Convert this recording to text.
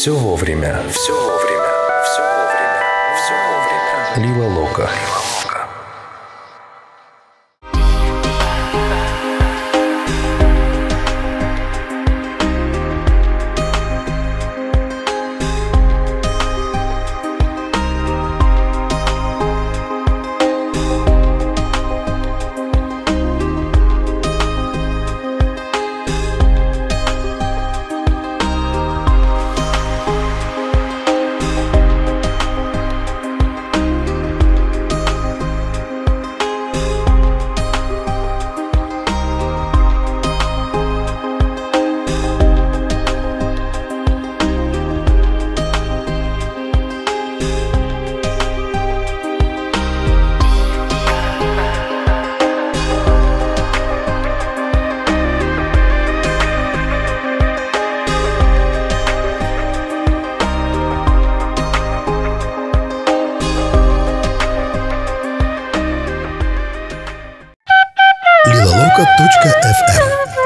Все вовремя. Все вовремя. Все вовремя. Все вовремя. Лила Лока. Лилалока.фм